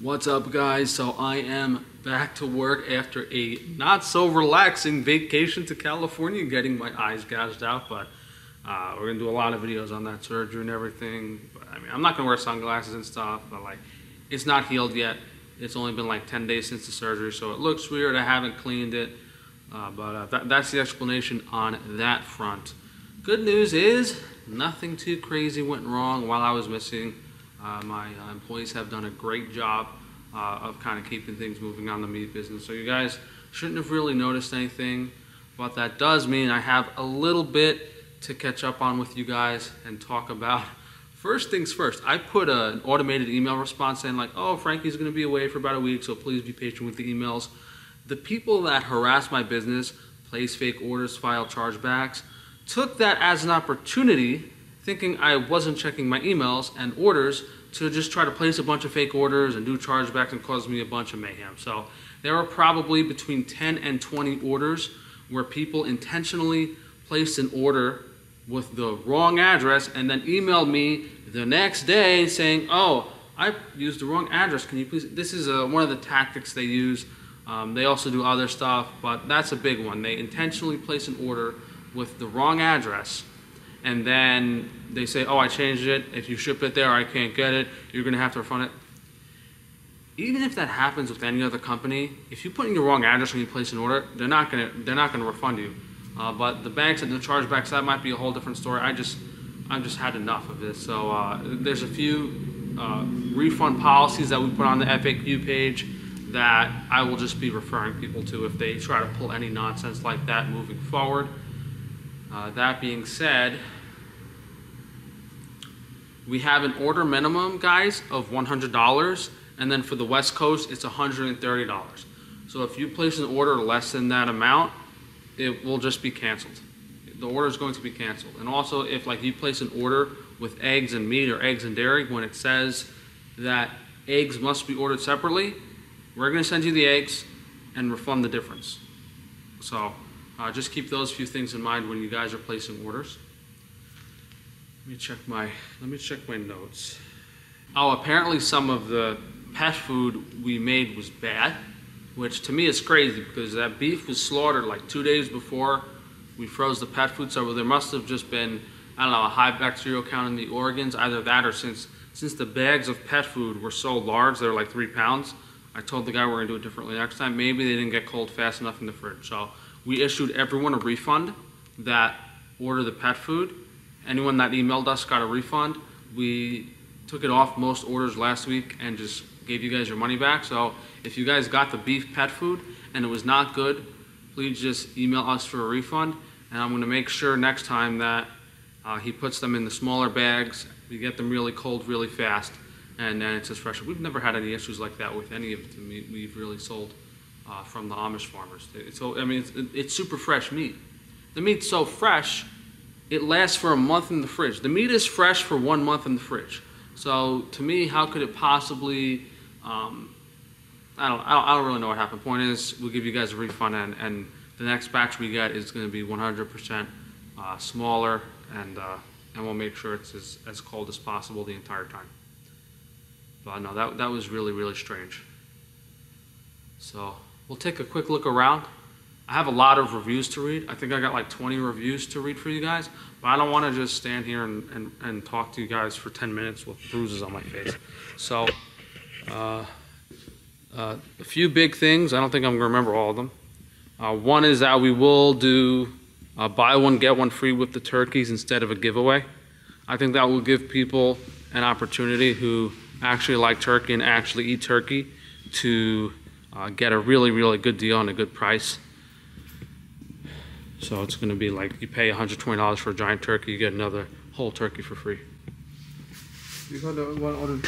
What's up, guys? So I am back to work after a not so relaxing vacation to California, getting my eyes gouged out, but we're gonna do a lot of videos on that surgery and everything. But, I mean, I'm not gonna wear sunglasses and stuff, but like, it's not healed yet. It's only been like 10 days since the surgery, so it looks weird. I haven't cleaned it, but that's the explanation on that front. Good news is nothing too crazy went wrong while I was missing. My employees have done a great job of kind of keeping things moving on the meat business. So you guys shouldn't have really noticed anything, but that does mean I have a little bit to catch up on with you guys and talk about. First things first, I put an automated email response saying like, oh, Frankie's going to be away for about a week, so please be patient with the emails. The people that harass my business, place fake orders, file chargebacks, took that as an opportunity, thinking I wasn't checking my emails and orders, to just try to place a bunch of fake orders and do chargebacks and cause me a bunch of mayhem. So there were probably between 10 and 20 orders where people intentionally placed an order with the wrong address and then emailed me the next day saying, oh, I used the wrong address, can you please? This is one of the tactics they use. They also do other stuff, but that's a big one. They intentionally place an order with the wrong address, and then they say, oh, I changed it. If you ship it there, I can't get it. You're going to have to refund it. Even if that happens with any other company, if you put in your wrong address when you place an order, they're not going to refund you. But the banks and the chargebacks, that might be a whole different story. I've just had enough of this. So there's a few refund policies that we put on the FAQ page that I will just be referring people to if they try to pull any nonsense like that moving forward. That being said, we have an order minimum, guys, of $100, and then for the West Coast, it's $130. So if you place an order less than that amount, it will just be canceled. The order is going to be canceled. And also, if like you place an order with eggs and meat or eggs and dairy, when it says that eggs must be ordered separately, we're going to send you the eggs and refund the difference. So just keep those few things in mind when you guys are placing orders. Let me check my notes. Oh, apparently some of the pet food we made was bad, which to me is crazy because that beef was slaughtered like 2 days before we froze the pet food. So there must have just been, I don't know, a high bacterial count in the organs, either that or since the bags of pet food were so large, they're like 3 pounds. I told the guy we're gonna do it differently next time. Maybe they didn't get cold fast enough in the fridge. So we issued everyone a refund that ordered the pet food. Anyone that emailed us got a refund. We took it off most orders last week and just gave you guys your money back. So if you guys got the beef pet food and it was not good, please just email us for a refund. And I'm gonna make sure next time that he puts them in the smaller bags. We get them really cold really fast, and then it's just fresh. We've never had any issues like that with any of the meat we've really sold from the Amish farmers. So I mean, it's super fresh meat. The meat's so fresh, it lasts for a month in the fridge. The meat is fresh for 1 month in the fridge. So to me, how could it possibly? I don't really know what happened. Point is, we'll give you guys a refund, and the next batch we get is going to be 100% smaller, and we'll make sure it's as cold as possible the entire time. But no, that was really strange. So we'll take a quick look around. I have a lot of reviews to read. I think I got like 20 reviews to read for you guys, but I don't want to just stand here and talk to you guys for 10 minutes with bruises on my face. So a few big things. I don't think I'm going to remember all of them. One is that we will do buy one, get one free with the turkeys instead of a giveaway. I think that will give people an opportunity who actually like turkey and actually eat turkey to get a really good deal and a good price. So it's going to be like you pay $120 for a giant turkey, you get another whole turkey for free. You got the one order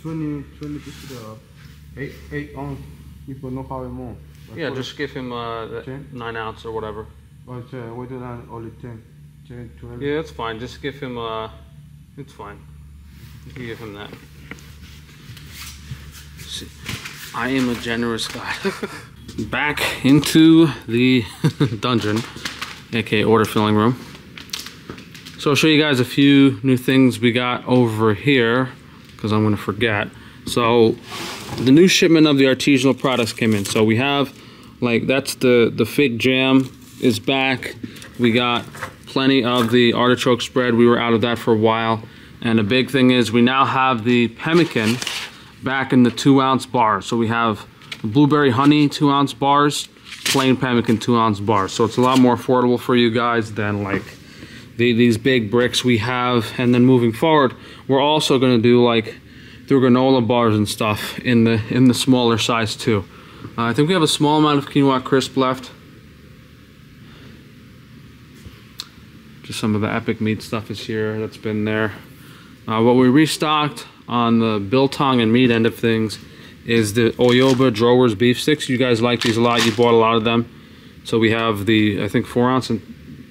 20 pieces of 8 ounce. You put no power more. Yeah, just give him 9 ounce or whatever. Oh, only 10, 12. Yeah, that's fine. Just give him it's fine. You can give him that. See, I am a generous guy. Back into the dungeon, aka order filling room. So I'll show you guys a few new things we got over here because I'm going to forget. So the new shipment of the artisanal products came in. So we have, like, that's the fig jam is back. We got plenty of the artichoke spread. We were out of that for a while. And the big thing is we now have the pemmican back in the 2-ounce bar. So we have the blueberry honey 2-ounce bars, plain pemmican 2-ounce bars. So it's a lot more affordable for you guys than like these big bricks we have. And then moving forward, we're also gonna do like through granola bars and stuff in the smaller size too. I think we have a small amount of quinoa crisp left. Just some of the epic meat stuff is here that's been there. What we restocked on the biltong and meat end of things is the Oyoba Drovers beef sticks. You guys like these a lot. You bought a lot of them. So we have the, I think, 4-ounce and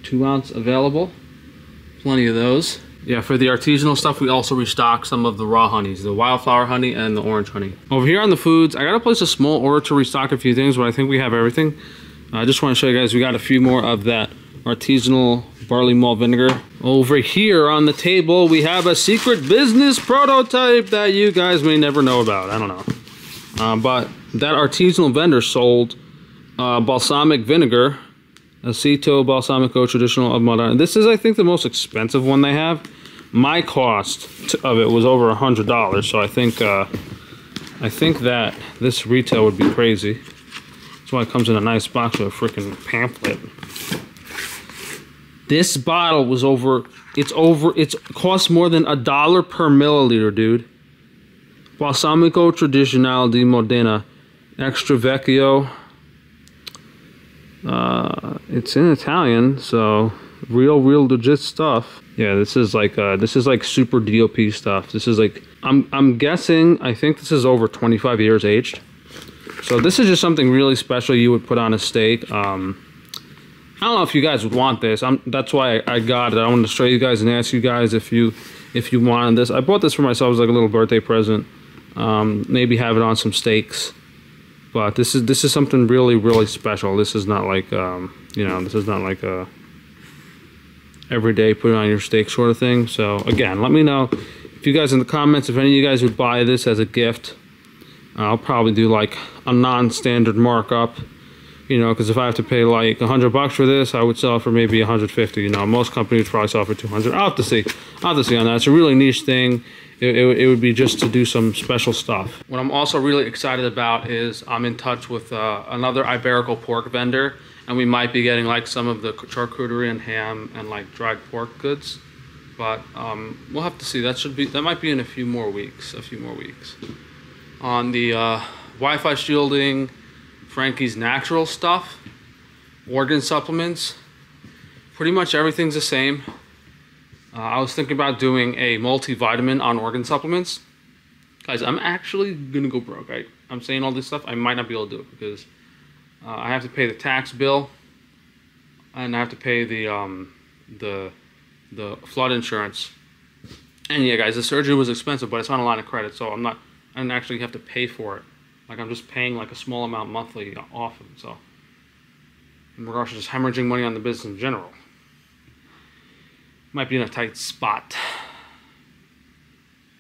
2-ounce available. Plenty of those. Yeah, for the artisanal stuff, we also restock some of the raw honeys, the wildflower honey and the orange honey. Over here on the foods, I got to place a small order to restock a few things, but I think we have everything. I just want to show you guys, we got a few more of that artisanal barley malt vinegar. Over here on the table, we have a secret business prototype that you guys may never know about. I don't know. But that artisanal vendor sold balsamic vinegar, Aceto balsamico traditional of Modena. This is, I think, the most expensive one they have. My cost of it was over $100, so I think that this retail would be crazy. That's why it comes in a nice box with a freaking pamphlet. This bottle was it costs more than $1 per milliliter, dude. Balsamico Tradizionale di Modena, extra vecchio. It's in Italian, so real legit stuff. Yeah, this is like super DOP stuff. This is like, I'm guessing, I think this is over 25 years aged. So this is just something really special you would put on a steak. I don't know if you guys would want this. That's why I got it. I wanted to show you guys and ask you guys if you wanted this. I bought this for myself as like a little birthday present. Maybe have it on some steaks. But this is something really special. This is not like you know, this is not like a everyday put it on your steak sort of thing. So again, let me know if you guys in the comments if any of you guys would buy this as a gift. I'll probably do like a non-standard markup, you know, because if I have to pay like $100 for this, I would sell it for maybe $150. You know, most companies probably sell it for $200. I'll have to see on that. It's a really niche thing. It would be just to do some special stuff. What I'm also really excited about is I'm in touch with another Iberico pork vendor, and we might be getting like some of the charcuterie and ham and like dried pork goods, but we'll have to see. That might be in a few more weeks. On the Wi-Fi shielding, Frankie's Natural Stuff, organ supplements, pretty much everything's the same. I was thinking about doing a multivitamin on organ supplements. Guys, I'm actually going to go broke. I'm saying all this stuff. I might not be able to do it because I have to pay the tax bill and I have to pay the flood insurance. And yeah, guys, the surgery was expensive, but it's on a line of credit, so I didn't actually have to pay for it. Like, I'm just paying like a small amount monthly off of it, so in regards to just hemorrhaging money on the business in general. Might be in a tight spot.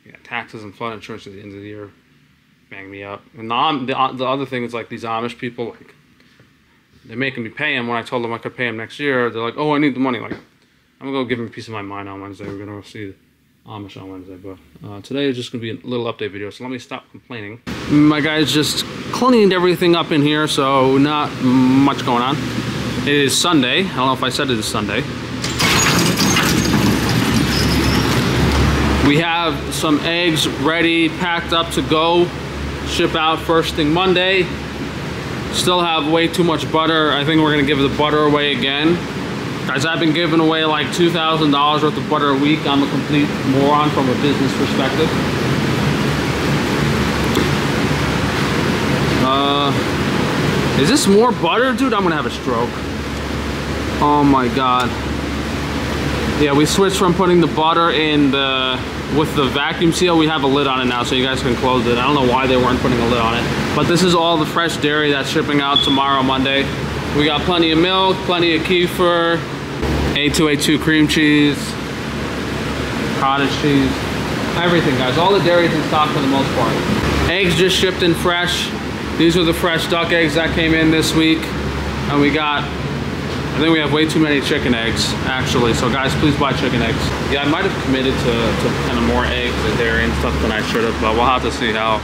Yeah, taxes and flood insurance at the end of the year bang me up. And the other thing is like these Amish people, like, they're making me pay them. When I told them I could pay them next year, they're like, oh, I need the money. Like, I'm gonna go give them a piece of my mind on Wednesday. We're gonna go see the Amish on Wednesday. But today is just gonna be a little update video, so let me stop complaining. My guys just cleaned everything up in here, so not much going on. It is Sunday. I don't know if I said it is Sunday. We have some eggs ready, packed up to go, ship out first thing Monday. Still have way too much butter. I think we're gonna give the butter away again. Guys, I've been giving away like $2,000 worth of butter a week. I'm a complete moron from a business perspective. Is this more butter? Dude, I'm gonna have a stroke. Oh my God. Yeah, we switched from putting the butter in with the vacuum seal. We have a lid on it now, so you guys can close it. I don't know why they weren't putting a lid on it. But this is all the fresh dairy that's shipping out tomorrow, Monday. We got plenty of milk, plenty of kefir, A2A2 cream cheese, cottage cheese, everything, guys. All the dairy's in stock for the most part. Eggs just shipped in fresh. These are the fresh duck eggs that came in this week. And we got, I think we have way too many chicken eggs, actually. So guys, please buy chicken eggs. Yeah, I might have committed to kind of more eggs and dairy and stuff than I should have, but we'll have to see how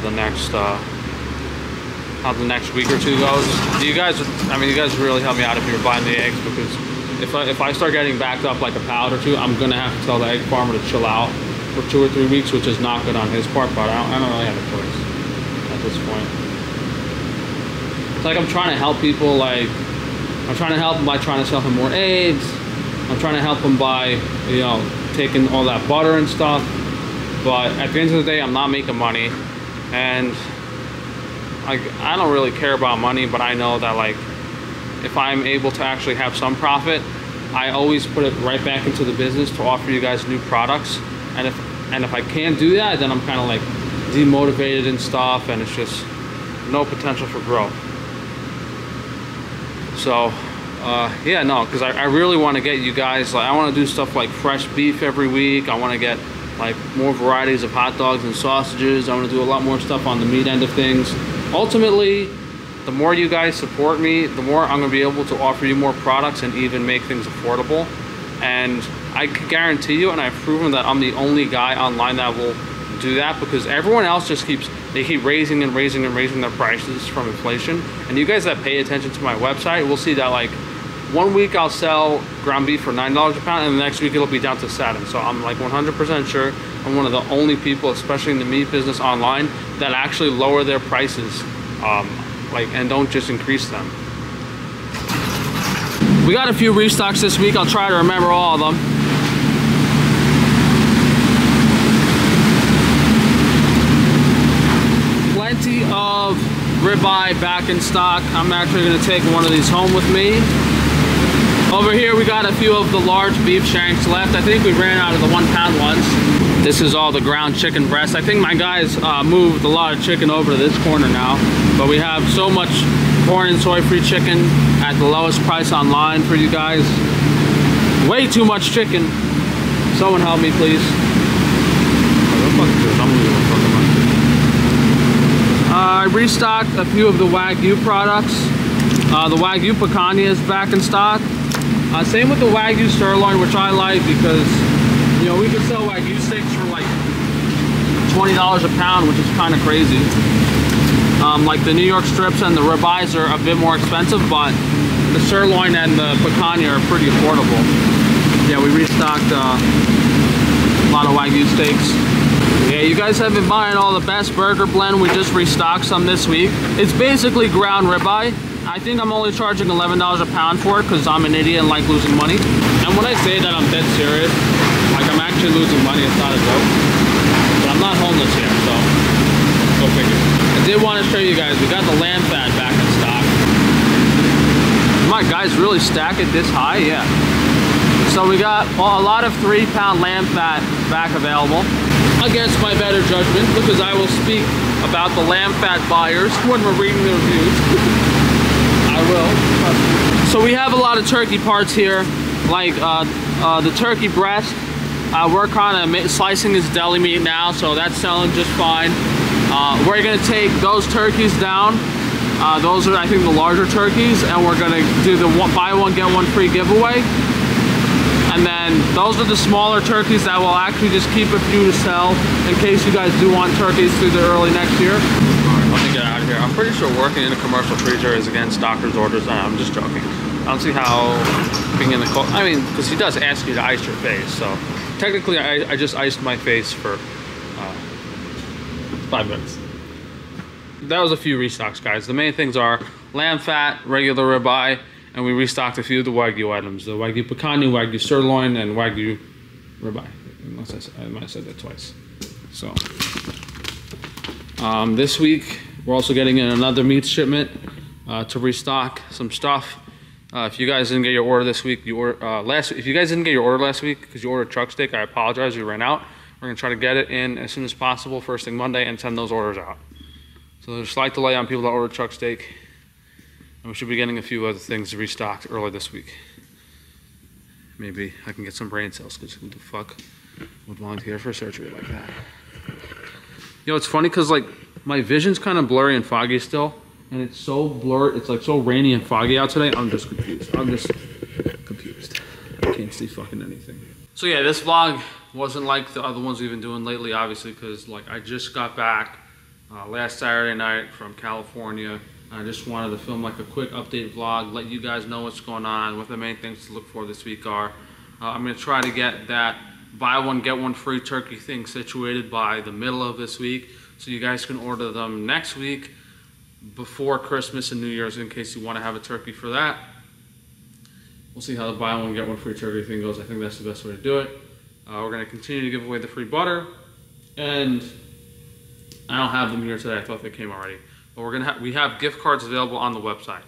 the next week or two goes. You guys really help me out if you're buying the eggs, because if I start getting backed up like a pound or two, I'm gonna have to tell the egg farmer to chill out for 2 or 3 weeks, which is not good on his part, but I don't really have a choice at this point. It's like I'm trying to help people, like I'm trying to help them by trying to sell them more eggs. I'm trying to help them by, you know, taking all that butter and stuff, but at the end of the day, I'm not making money, and I don't really care about money, but I know that, like, if I'm able to actually have some profit, I always put it right back into the business to offer you guys new products. And if I can't do that, then I'm kind of like demotivated and stuff, and it's just no potential for growth. So yeah, no, because I really want to get you guys, like, I want to do stuff like fresh beef every week. I want to get like more varieties of hot dogs and sausages. I want to do a lot more stuff on the meat end of things. Ultimately, the more you guys support me, the more I'm gonna be able to offer you more products and even make things affordable. And I can guarantee you, and I've proven that I'm the only guy online that will do that, because everyone else just keep raising and raising and raising their prices from inflation. And you guys that pay attention to my website will see that, like, one week I'll sell ground beef for $9 a pound, and the next week it'll be down to $7. So I'm like 100% sure I'm one of the only people, especially in the meat business online, that actually lower their prices, like, and don't just increase them. We got a few restocks this week. I'll try to remember all of them. Plenty of ribeye back in stock. I'm actually gonna take one of these home with me. Over here, we got a few of the large beef shanks left. I think we ran out of the 1 pound ones. This is all the ground chicken breast. I think my guys moved a lot of chicken over to this corner now, but we have so much corn and soy free chicken at the lowest price online for you guys. Way too much chicken. Someone help me, please. I restocked a few of the Wagyu products. The Wagyu picanha is back in stock. Same with the Wagyu sirloin, which I like, because, you know, we can sell Wagyu steaks for like $20 a pound, which is kind of crazy. Like the New York strips and the ribeyes are a bit more expensive, but the sirloin and the picanha are pretty affordable. Yeah, we restocked a lot of Wagyu steaks. Yeah, you guys have been buying all the Best Burger Blend. We just restocked some this week. It's basically ground ribeye. I think I'm only charging $11 a pound for it because I'm an idiot and like losing money. And when I say that, I'm dead serious. Like, I'm actually losing money, it's not a joke. But I'm not homeless here, so go figure. I did want to show you guys, we got the lamb fat back in stock. My guys really stack it this high, yeah. So we got, well, a lot of 3 pound lamb fat back available. Against my better judgment, because I will speak about the lamb fat buyers when we're reading the reviews. So we have a lot of turkey parts here, like the turkey breast. We're kind of slicing this deli meat now, so that's selling just fine. We're gonna take those turkeys down. Those are, I think, the larger turkeys, and we're gonna do the buy one get one free giveaway. And then those are the smaller turkeys that we'll actually just keep a few to sell in case you guys do want turkeys through the early next year. Let me get out of here. I'm pretty sure working in a commercial freezer is against doctor's orders. No, I'm just joking. I don't see how being in the cold, I mean, because he does ask you to ice your face. So technically, I just iced my face for 5 minutes. That was a few restocks, guys. The main things are lamb fat, regular ribeye, and we restocked a few of the Wagyu items. The Wagyu picanha, Wagyu sirloin, and Wagyu ribeye. Unless I might have said that twice. So. This week, we're also getting in another meat shipment to restock some stuff. If you guys didn't get your order this week, if you guys didn't get your order last week because you ordered truck steak, I apologize, we ran out. We're gonna try to get it in as soon as possible, first thing Monday, and send those orders out. So there's a slight delay on people that ordered truck steak, and we should be getting a few other things restocked early this week. Maybe I can get some brain cells, because who the fuck would volunteer for surgery like that? You know, it's funny because like my vision's kind of blurry and foggy still, and it's so blurred. It's like so rainy and foggy out today. I'm just confused. I can't see fucking anything. So yeah, this vlog wasn't like the other ones we've been doing lately, obviously, because like I just got back last Saturday night from California. I just wanted to film like a quick update vlog, let you guys know what's going on, what the main things to look for this week are. I'm gonna try to get that buy one, get one free turkey thing situated by the middle of this week, so you guys can order them next week before Christmas and New Year's in case you want to have a turkey for that. We'll see how the buy one, get one free turkey thing goes. I think that's the best way to do it. We're gonna continue to give away the free butter, and I don't have them here today. I thought they came already. But we're gonna we have gift cards available on the website.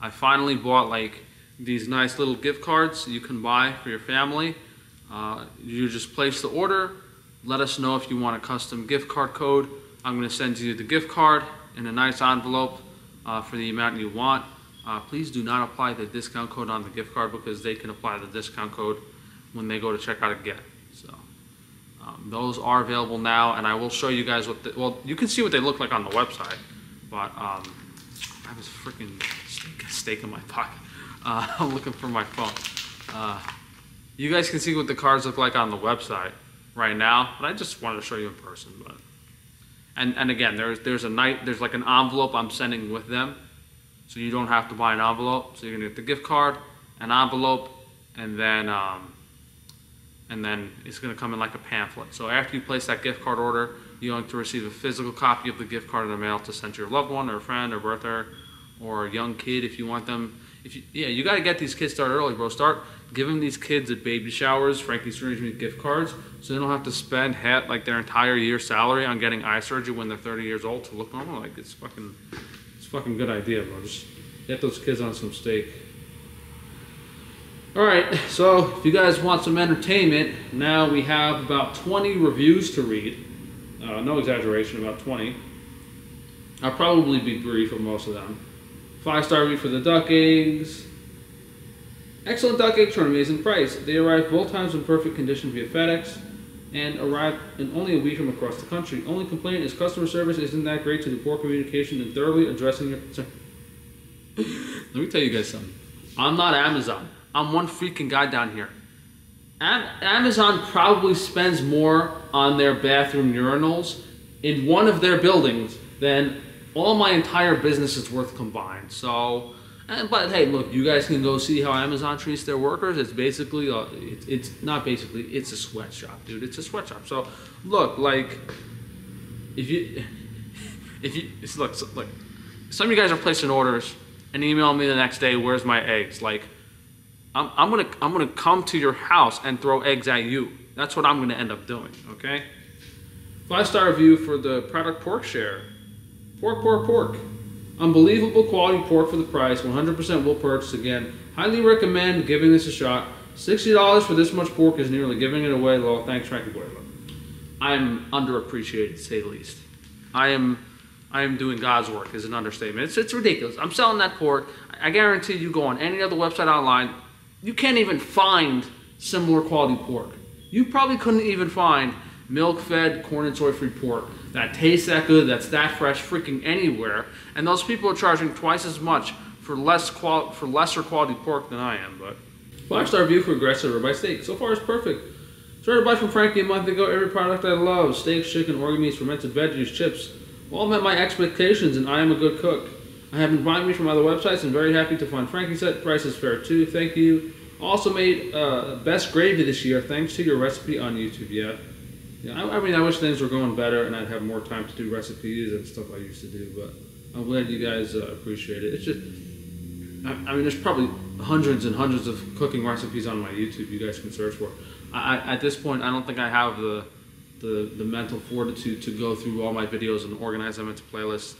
I finally bought like these nice little gift cards you can buy for your family. You just place the order, let us know if you want a custom gift card code. I'm gonna send you the gift card in a nice envelope for the amount you want. Please do not apply the discount code on the gift card, because they can apply the discount code when they go to check out again. So those are available now, and I will show you guys what the, well, you can see what they look like on the website. But I have a freaking steak in my pocket. I'm looking for my phone. You guys can see what the cards look like on the website right now, but I just wanted to show you in person. But and again, there's like an envelope I'm sending with them, so you don't have to buy an envelope. So you're gonna get the gift card, an envelope, and then it's gonna come in like a pamphlet. So after you place that gift card order, you're going to receive a physical copy of the gift card in the mail to send to your loved one or a friend or birther or a young kid if you want them. Yeah, you got to get these kids started early, bro. Start giving these kids at baby showers Frankie's Free Range Meat gift cards, so they don't have to spend like their entire year's salary on getting eye surgery when they're 30 years old to look normal. Like, it's a fucking good idea, bro. Just get those kids on some steak. Alright, so if you guys want some entertainment, now we have about 20 reviews to read. No exaggeration, about 20. I'll probably be brief on most of them. 5-star review for the duck eggs. Excellent duck eggs for an amazing price. They arrived both times in perfect condition via FedEx and arrived in only a week from across the country. Only complaint is customer service isn't that great due to poor communication and thoroughly addressing your concern. Let me tell you guys something. I'm not Amazon. I'm one freaking guy down here. Amazon probably spends more on their bathroom urinals in one of their buildings than all my entire business is worth combined. So, but hey, look, you guys can go see how Amazon treats their workers. It's basically, it's not basically, it's a sweatshop, dude. It's a sweatshop. So, look, like, look, some of you guys are placing orders and email me the next day, where's my eggs? Like, I'm gonna come to your house and throw eggs at you. That's what I'm gonna end up doing, okay? 5-star review for the product pork share. Pork. Unbelievable quality pork for the price. 100% will purchase again. Highly recommend giving this a shot. $60 for this much pork is nearly giving it away low. Thanks, Frankie. I'm underappreciated, to say the least. I am doing God's work is an understatement. It's ridiculous. I'm selling that pork. I guarantee you go on any other website online, you can't even find similar quality pork. You probably couldn't even find milk-fed, corn and soy-free pork that tastes that good, that's that fresh, freaking anywhere. And those people are charging twice as much for lesser quality pork than I am. But 5-star review for aggressive ribeye steak. So far, it's perfect. Started to buy from Frankie a month ago. Every product I love: steaks, chicken, organ meats, fermented veggies, chips. All met my expectations, and I am a good cook. I have been buying meat from other websites and very happy to find Frankie's at prices fair too. Thank you. Also made best gravy this year thanks to your recipe on YouTube. Yeah, I mean, I wish things were going better and I'd have more time to do recipes and stuff I used to do, but I'm glad you guys appreciate it. It's just, I mean, there's probably hundreds and hundreds of cooking recipes on my YouTube you guys can search for. I at this point, I don't think I have the mental fortitude to go through all my videos and organize them into playlists.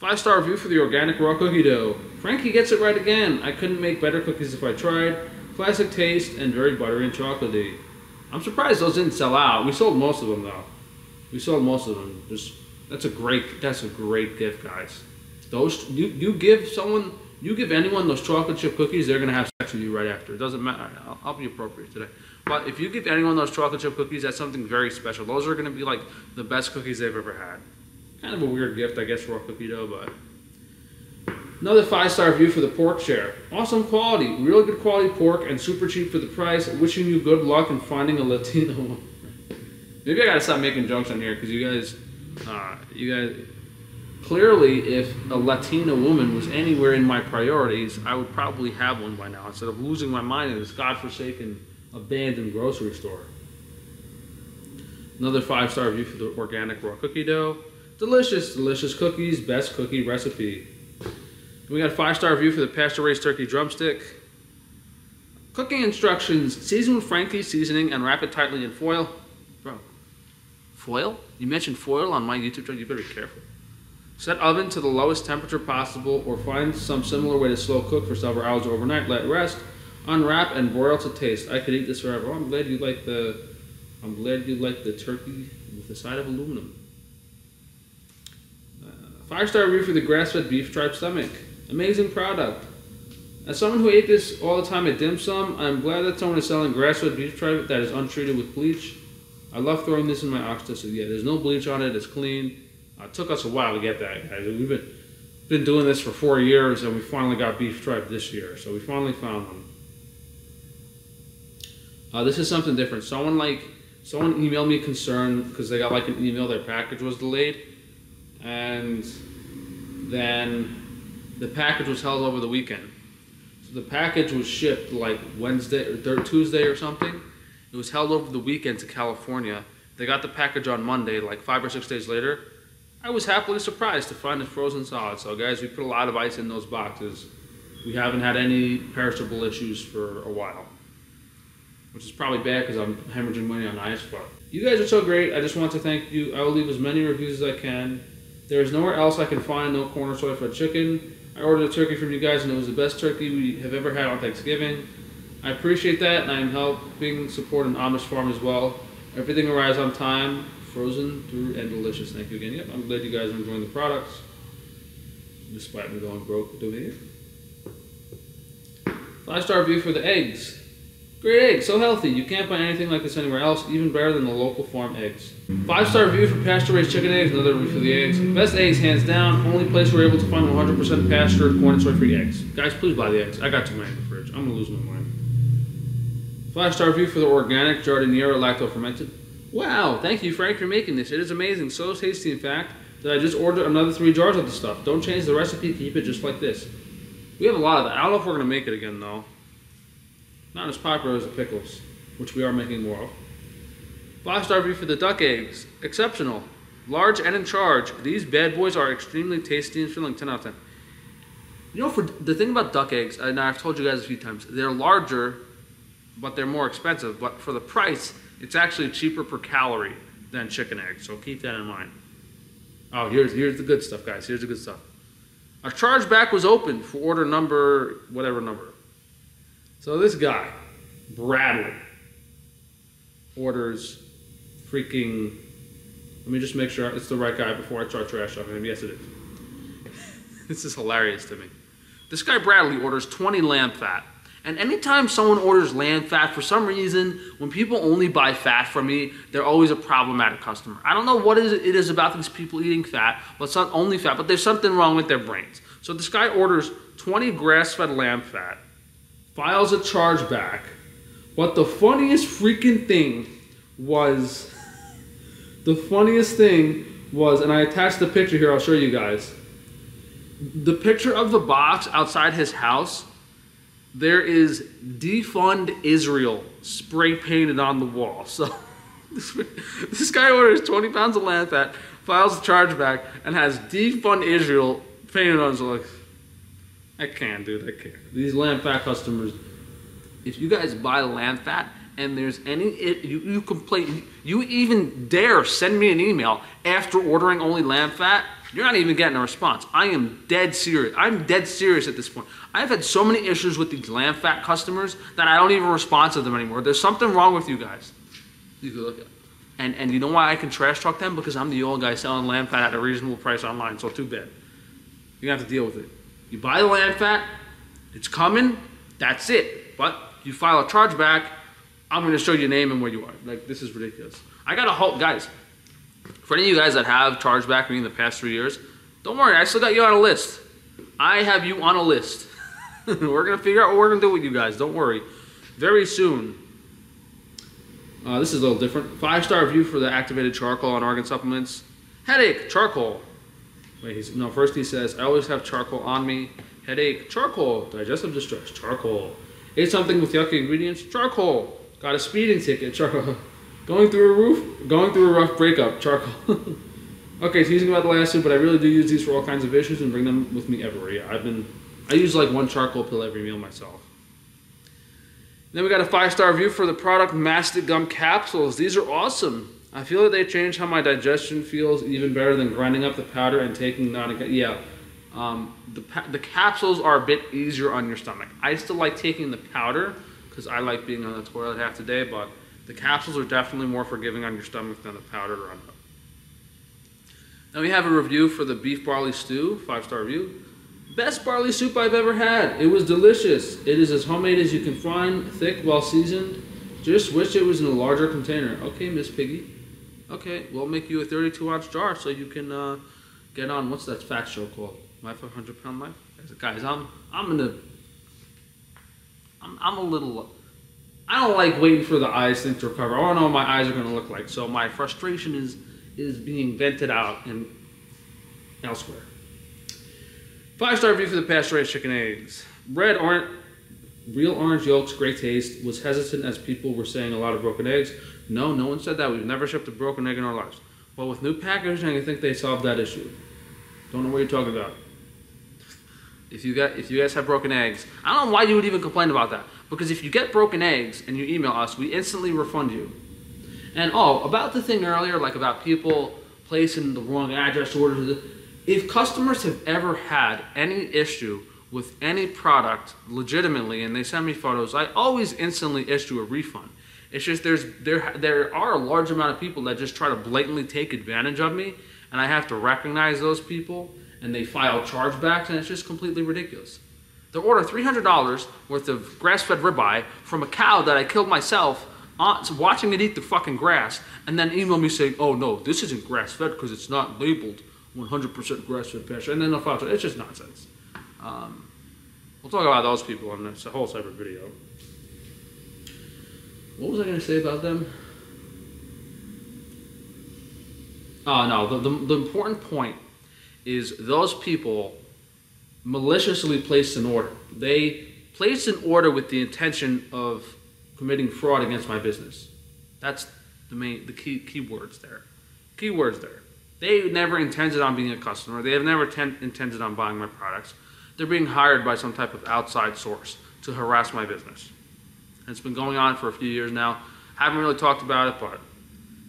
5-star review for the organic raw cookie dough. Frankie gets it right again. I couldn't make better cookies if I tried. Classic taste and very buttery and chocolatey. I'm surprised those didn't sell out. We sold most of them though. Just, that's a great gift, guys. Those you give anyone those chocolate chip cookies, they're gonna have sex with you right after. It doesn't matter. I'll be appropriate today. But if you give anyone those chocolate chip cookies, that's something very special. Those are going to be like the best cookies they've ever had. Kind of a weird gift, I guess, for a cookie dough, but... Another 5-star review for the pork share. Awesome quality, really good quality pork, and super cheap for the price. Wishing you good luck in finding a Latino one. Maybe I gotta stop making jokes on here because you guys, clearly, if a Latina woman was anywhere in my priorities, I would probably have one by now instead of losing my mind in this godforsaken, abandoned grocery store. Another 5-star review for the organic raw cookie dough. Delicious, delicious cookies, best cookie recipe. We got a 5-star review for the pasture-raised turkey drumstick. Cooking instructions: season with Frankie's seasoning and wrap it tightly in foil. Bro, foil? You mentioned foil on my YouTube channel. You better be careful. Set oven to the lowest temperature possible, or find some similar way to slow cook for several hours overnight. Let rest, unwrap, and broil to taste. I could eat this forever. Oh, I'm glad you like the turkey with a side of aluminum. 5-star review for the grass-fed beef tripe stomach. Amazing product. As someone who ate this all the time at dim sum, I'm glad that someone is selling grass-fed beef tripe that is untreated with bleach. I love throwing this in my oxtail soup. Yeah, there's no bleach on it. It's clean. It took us a while to get that, guys. We've been doing this for 4 years, and we finally got beef tripe this year. So we finally found one. This is something different. Someone emailed me concerned because they got like an email their package was delayed, and then the package was held over the weekend. So the package was shipped like Wednesday or Tuesday or something. It was held over the weekend to California. They got the package on Monday, like 5 or 6 days later. I was happily surprised to find it frozen solid. So guys, we put a lot of ice in those boxes. We haven't had any perishable issues for a while, which is probably bad because I'm hemorrhaging money on ice, but you guys are so great. I just want to thank you. I will leave as many reviews as I can. There is nowhere else I can find no corner soy fried chicken. I ordered a turkey from you guys, and it was the best turkey we have ever had on Thanksgiving. I appreciate that, and I am helping support an Amish farm as well. Everything arrives on time, frozen through and delicious. Thank you again. Yep, I'm glad you guys are enjoying the products, despite me going broke doing it. 5-star review for the eggs. Great eggs, so healthy. You can't buy anything like this anywhere else, even better than the local farm eggs. 5-star review for pasture-raised chicken eggs, another review for the eggs. Best eggs, hands down. Only place we're able to find 100% pasture, corn, and soy-free eggs. Guys, please buy the eggs. I got too many in the fridge. I'm gonna lose my mind. 5-star review for the organic jardiniera lacto-fermented. Wow, thank you, Frank, for making this. It is amazing, so tasty, in fact, that I just ordered another 3 jars of the stuff. Don't change the recipe, keep it just like this. We have a lot of that. I don't know if we're gonna make it again, though. Not as popular as the pickles, which we are making more of. 5-star review for the duck eggs. Exceptional. Large and in charge. These bad boys are extremely tasty and filling. 10 out of 10. You know, for the thing about duck eggs, and I've told you guys a few times, they're larger, but they're more expensive. But for the price, it's actually cheaper per calorie than chicken eggs. So keep that in mind. Oh, here's the good stuff, guys. Here's the good stuff. A chargeback was open for order number, whatever number. So this guy, Bradley, orders freaking, let me just make sure it's the right guy before I start trash on him. Yes, it is. This is hilarious to me. This guy, Bradley, orders 20 lamb fat. And anytime someone orders lamb fat, for some reason, when people only buy fat from me, they're always a problematic customer. I don't know what it is about these people eating fat, but it's not only fat, but there's something wrong with their brains. So this guy orders 20 grass-fed lamb fat, files a charge back, but the funniest thing was, and I attached the picture here, I'll show you guys. The picture of the box outside his house, there is defund Israel spray painted on the wall. So this guy orders 20 pounds of lamb fat, files a charge back, and has defund Israel painted on his legs. I can't, dude, I can't. These lamb fat customers, if you guys buy lamb fat and there's any, you complain, you even dare send me an email after ordering only lamb fat, you're not even getting a response. I am dead serious. I'm dead serious at this point. I've had so many issues with these lamb fat customers that I don't even respond to them anymore. There's something wrong with you guys. You can look at it. And you know why I can trash talk them? Because I'm the old guy selling lamb fat at a reasonable price online, so too bad. You're gonna have to deal with it. You buy the lamb fat, it's coming, that's it. But you file a chargeback, I'm going to show your name and where you are. Like, this is ridiculous. I got a whole, guys, for any of you guys that have charged back me in the past 3 years, don't worry, I still got you on a list. I have you on a list. We're going to figure out what we're going to do with you guys. Don't worry. Very soon. This is a little different. 5-star review for the activated charcoal on Argan supplements. Headache, charcoal. Wait, first he says, I always have charcoal on me. Headache, charcoal. Digestive distress, charcoal. Ate something with yucky ingredients, charcoal. Got a speeding ticket, charcoal. Going through a rough breakup, charcoal. Okay, teasing about the last two, but I really do use these for all kinds of issues and bring them with me everywhere. Yeah, I use like one charcoal pill every meal myself. Then we got a 5-star review for the product Mastic Gum Capsules. These are awesome. I feel that they change how my digestion feels even better than grinding up the powder and taking yeah. The capsules are a bit easier on your stomach. I still like taking the powder because I like being on the toilet half the day, but the capsules are definitely more forgiving on your stomach than the powder or on top. Then we have a review for the beef barley stew, 5-star review. Best barley soup I've ever had. It was delicious. It is as homemade as you can find, thick, well seasoned. Just wish it was in a larger container. Okay, Miss Piggy. Okay, we'll make you a 32-ounce jar so you can get on, what's that fat show called? My 500-pound life? Guys, I'm a little, I don't like waiting for the eyes thing to recover. I don't know what my eyes are gonna look like. So my frustration is being vented out and elsewhere. 5-star review for the pasture-raised chicken eggs. Red aren't real orange yolks, great taste. Was hesitant as people were saying a lot of broken eggs. No, no one said that. We've never shipped a broken egg in our lives. Well, with new packaging, I think they solved that issue. Don't know what you're talking about. If you guys have broken eggs, I don't know why you would even complain about that. Because if you get broken eggs and you email us, we instantly refund you. And oh, about the thing earlier, like about people placing the wrong address orders. If customers have ever had any issue with any product legitimately and they send me photos, I always instantly issue a refund. It's just there are a large amount of people that just try to blatantly take advantage of me, and I have to recognize those people, and they file chargebacks, and it's just completely ridiculous. They order $300 worth of grass-fed ribeye from a cow that I killed myself, watching it eat the fucking grass, and then email me saying, oh no, this isn't grass-fed because it's not labeled 100% grass-fed pasture, and then they'll file. It's just nonsense. We'll talk about those people on this whole separate video. What was I going to say about them? Oh no, the important point is those people maliciously placed an order. They placed an order with the intention of committing fraud against my business. That's the key words there. They never intended on being a customer. They have never intended on buying my products. They're being hired by some type of outside source to harass my business. And it's been going on for a few years now. Haven't really talked about it, but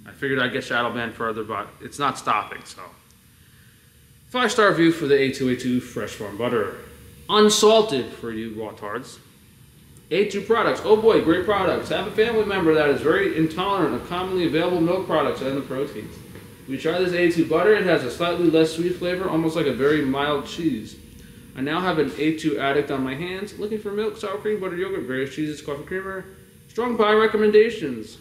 I figured I'd get shadow banned further, but it's not stopping, so. 5-star review for the A2A2 Fresh Farm Butter. Unsalted for you raw tards. A2 products, oh boy, great products. Have a family member that is very intolerant of commonly available milk products and the proteins. We try this A2 butter. It has a slightly less sweet flavor, almost like a very mild cheese. I now have an A2 addict on my hands, looking for milk, sour cream, butter, yogurt, various cheeses, coffee creamer. Strong buy recommendations.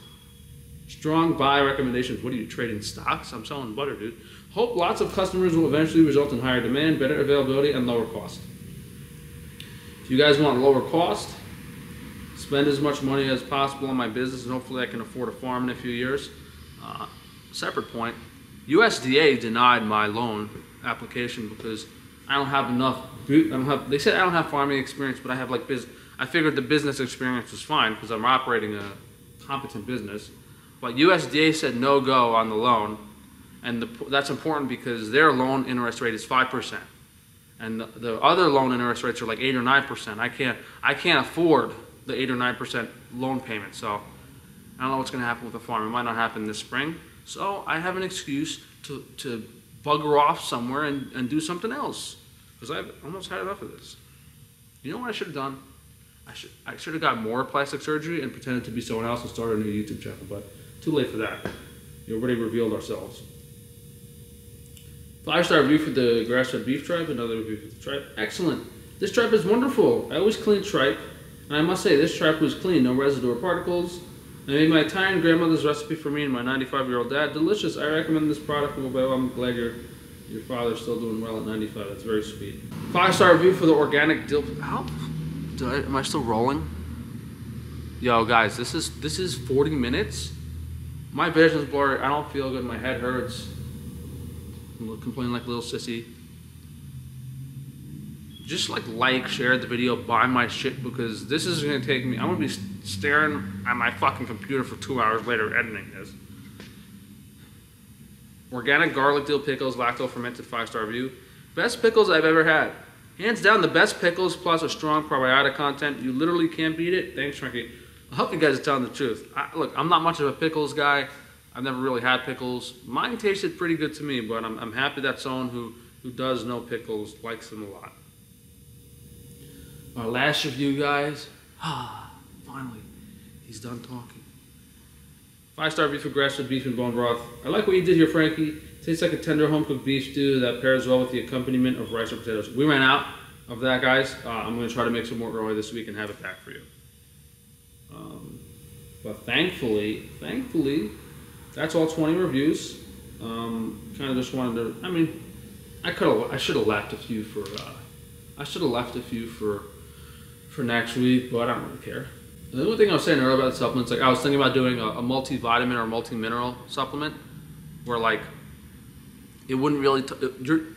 Strong buy recommendations. What are you trading, stocks? I'm selling butter, dude. Hope lots of customers will eventually result in higher demand, better availability, and lower cost. If you guys want lower cost, spend as much money as possible on my business, and hopefully I can afford a farm in a few years. Separate point. USDA denied my loan application because I don't have enough. They said I don't have farming experience, but I have like business. I figured the business experience was fine because I'm operating a competent business. But USDA said no go on the loan, and that's important because their loan interest rate is 5%, and the other loan interest rates are like 8 or 9%. I can't afford the 8 or 9% loan payment. So I don't know what's going to happen with the farm. It might not happen this spring. So I have an excuse to bugger off somewhere and do something else, because I've almost had enough of this. You know what I should have done? I should have got more plastic surgery and pretended to be someone else and started a new YouTube channel, but too late for that. We already revealed ourselves. 5-star review for the grass-fed beef tripe, another review for the tripe. Excellent. This tripe is wonderful. I always clean tripe, and I must say this tripe was clean, no residue or particles. I made my Italian grandmother's recipe for me and my 95-year-old dad. Delicious. I recommend this product. Well, I'm glad your father's still doing well at 95. That's very sweet. 5-star review for the organic dill. How? Am I still rolling? Yo, guys, this is 40 minutes. My vision's blurry. I don't feel good. My head hurts. I'm complaining like a little sissy. Just like share the video, buy my shit, because this is gonna take me. I'm gonna be staring at my fucking computer for 2 hours later editing this. Organic garlic dill pickles, lacto fermented, 5-star review. Best pickles I've ever had. Hands down the best pickles, plus a strong probiotic content. You literally can't beat it. Thanks, Frankie. I hope you guys are telling the truth. Look, I'm not much of a pickles guy. I've never really had pickles. Mine tasted pretty good to me, but I'm happy that someone who does know pickles likes them a lot. Our last review, guys. Finally, he's done talking. 5-star review for grass-fed beef and bone broth. I like what you did here, Frankie. Tastes like a tender home-cooked beef stew that pairs well with the accompaniment of rice or potatoes. We ran out of that, guys. I'm going to try to make some more early this week and have it back for you. But thankfully, that's all 20 reviews. Kind of just wanted to. I mean, I should have left a few for. For next week, but I don't really care. The only thing I was saying earlier about the supplements, like I was thinking about doing a multivitamin or multi-mineral supplement, where like it wouldn't really,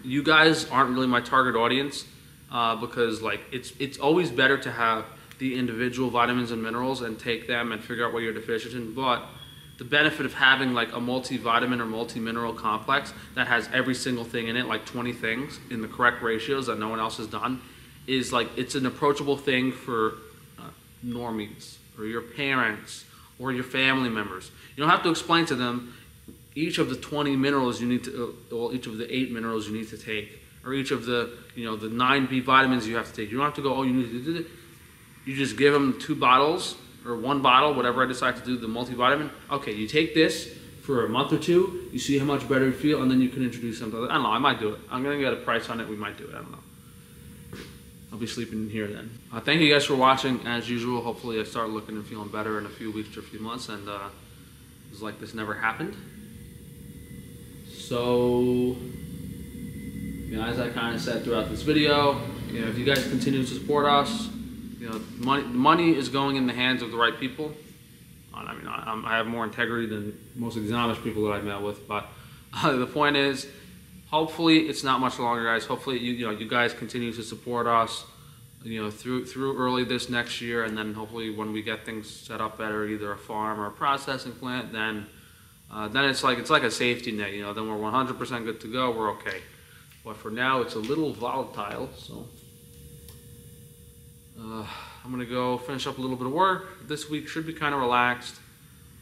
you guys aren't really my target audience, because like it's always better to have the individual vitamins and minerals and take them and figure out what you're deficient in. But the benefit of having like a multivitamin or multi-mineral complex that has every single thing in it, like 20 things in the correct ratios that no one else has done, is like it's an approachable thing for normies or your parents or your family members. You don't have to explain to them each of the 20 minerals you need to, well, each of the 8 minerals you need to take, or each of the, you know, the 9 B vitamins you have to take. You don't have to go, oh, you need to do that. You just give them 2 bottles or 1 bottle, whatever I decide to do, the multivitamin. Okay, you take this for a month or two, you see how much better you feel, and then you can introduce something. I don't know, I might do it. I'm gonna get a price on it, we might do it, I don't know. I'll be sleeping in here then. Thank you guys for watching, as usual. Hopefully I start looking and feeling better in a few weeks or a few months, and it's like this never happened. So, you know, as I kind of said throughout this video, you know, if you guys continue to support us, you know, money is going in the hands of the right people. I mean, I have more integrity than most of these Amish people that I've met with, but the point is, hopefully it's not much longer, guys. Hopefully you guys continue to support us, you know, through early this next year, and then hopefully when we get things set up better, either a farm or a processing plant, then it's like a safety net, you know. Then we're 100% good to go. We're okay. But for now, it's a little volatile, so. I'm gonna go finish up a little bit of work. This week should be kind of relaxed,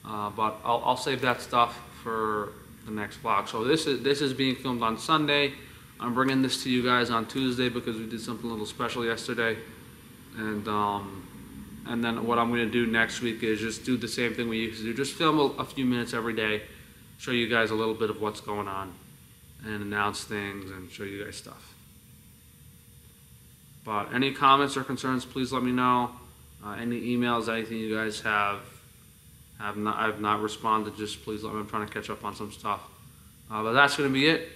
but I'll save that stuff for the next vlog. So this is being filmed on Sunday. I'm bringing this to you guys on Tuesday because we did something a little special yesterday, and then what I'm gonna do next week is just do the same thing we used to do. Just film a few minutes every day, show you guys a little bit of what's going on, and announce things and show you guys stuff. But any comments or concerns, please let me know. Any emails, anything you guys I've not responded, just please let me know. I'm trying to catch up on some stuff. But that's going to be it.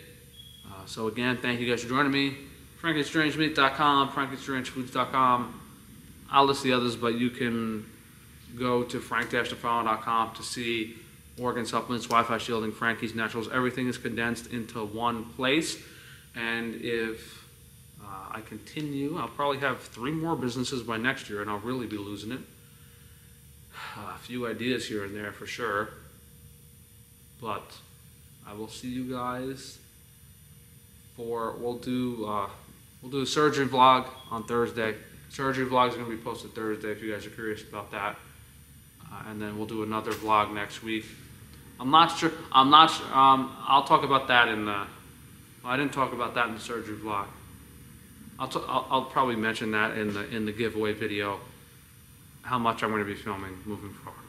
So again, thank you guys for joining me. FrankiesFreeRangeMeat.com, FrankiesFreeRangeFoods.com. I'll list the others, but you can go to frank-tufano.com to see organ supplements, Wi-Fi shielding, Frankie's Naturals. Everything is condensed into one place. And if I continue, I'll probably have 3 more businesses by next year, and I'll really be losing it. A few ideas here and there for sure, but I will see you guys for, we'll do a surgery vlog on Thursday. Surgery vlog is going to be posted Thursday if you guys are curious about that, and then we'll do another vlog next week. I'm not sure, I'll talk about that in the, well, I didn't talk about that in the surgery vlog. I'll probably mention that in the giveaway video, how much I'm going to be filming moving forward.